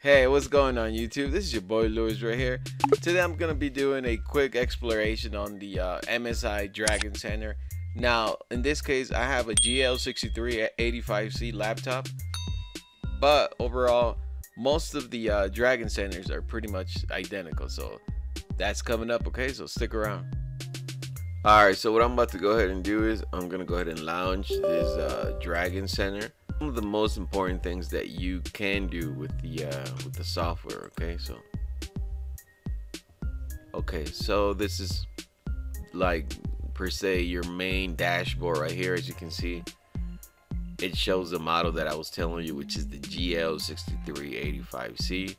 Hey, what's going on YouTube? This is your boy Lewis right here. Today I'm gonna be doing a quick exploration on the MSI Dragon Center. Now in this case I have a GL63 85C laptop, but overall most of the Dragon Centers are pretty much identical, so that's coming up, okay? So stick around. Alright, so what I'm about to go ahead and do is I'm gonna go ahead and launch this Dragon Center. One of the most important things that you can do with the software, okay? So this is like per se your main dashboard right here. As you can see, it shows the model that I was telling you, which is the GL63 85C.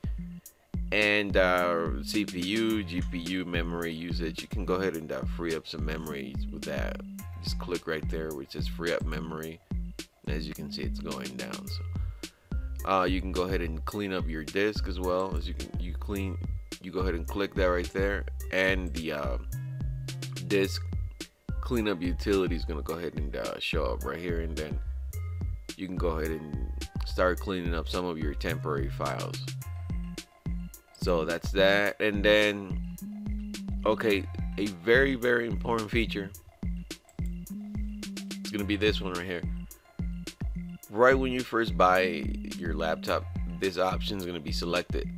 And CPU, GPU, memory usage. You can go ahead and free up some memory with that. Just click right there, which is free up memory. As you can see, it's going down. So you can go ahead and clean up your disk as well. As you go ahead and click that right there, and the disk cleanup utility is gonna go ahead and show up right here, and then you can go ahead and start cleaning up some of your temporary files. So that's that. And then okay, a very, very important feature is gonna be this one right here. Right when you first buy your laptop, this option is going to be selected,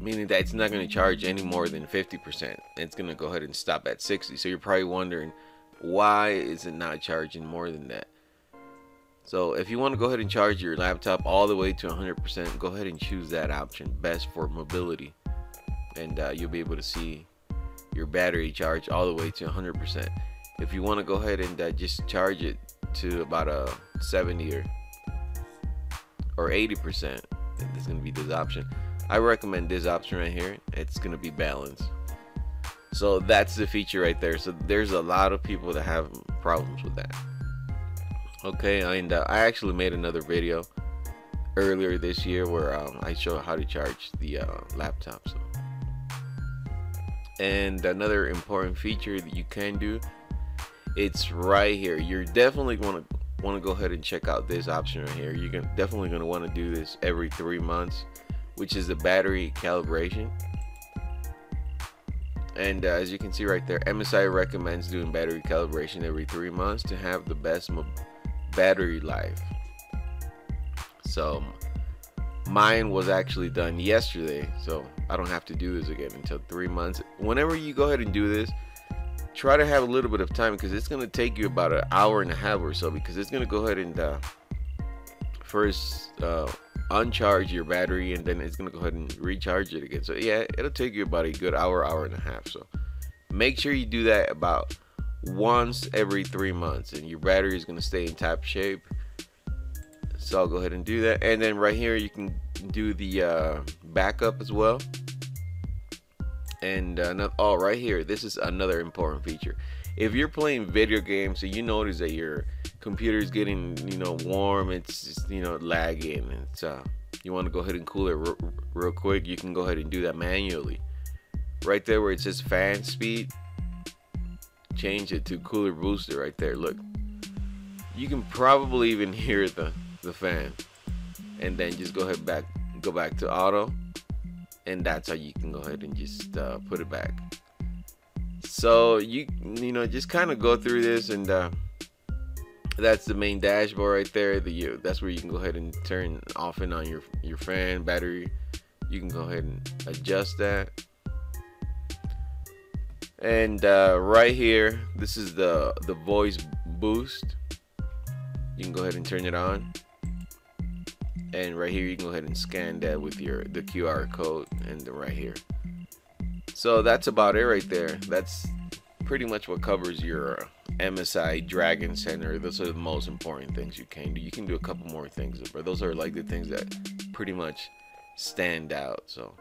meaning that it's not going to charge any more than 50%. It's going to go ahead and stop at 60. So you're probably wondering, why is it not charging more than that? So if you want to go ahead and charge your laptop all the way to 100%, go ahead and choose that option, best for mobility, and you'll be able to see your battery charge all the way to 100%. If you want to go ahead and just charge it to about a 70 or 80%, it's gonna be this option. I recommend this option right here. It's gonna be balanced. So that's the feature right there. So there's a lot of people that have problems with that. Okay, and I actually made another video earlier this year where I show how to charge the laptop. So, and another important feature that you can do, it's right here. You're definitely gonna want to go ahead and check out this option right here. You're definitely going to want to do this every 3 months, which is the battery calibration. And as you can see right there, MSI recommends doing battery calibration every 3 months to have the best battery life. So mine was actually done yesterday, so I don't have to do this again until 3 months. Whenever you go ahead and do this, try to have a little bit of time, because it's going to take you about an hour and a half or so, because it's going to go ahead and first uncharge your battery, and then it's going to go ahead and recharge it again. So yeah, it'll take you about a good hour, hour and a half. So make sure you do that about once every 3 months, and your battery is going to stay in top shape. So I'll go ahead and do that. And then right here you can do the backup as well. And oh, right here, this is another important feature. If you're playing video games and you notice that your computer is getting, you know, warm, it's just, you know, lagging, and you want to go ahead and cool it real quick, you can go ahead and do that manually. Right there where it says fan speed, change it to cooler booster right there. Look, you can probably even hear the fan, and then just go ahead go back to auto. And that's how you can go ahead and just put it back. So you know, just kind of go through this, and that's the main dashboard right there. That's where you can go ahead and turn off and on your fan, battery. You can go ahead and adjust that. And right here, this is the voice boost. You can go ahead and turn it on. And right here you can go ahead and scan that with the QR code, and right here. So that's about it right there. That's pretty much what covers your MSI Dragon Center. Those are the most important things you can do. You can do a couple more things, but those are like the things that pretty much stand out. So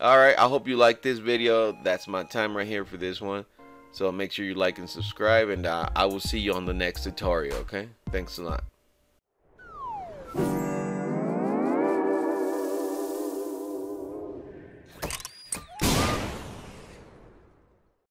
alright, I hope you liked this video. That's my time right here for this one. So make sure you like and subscribe, and I will see you on the next tutorial, okay? Thanks a lot.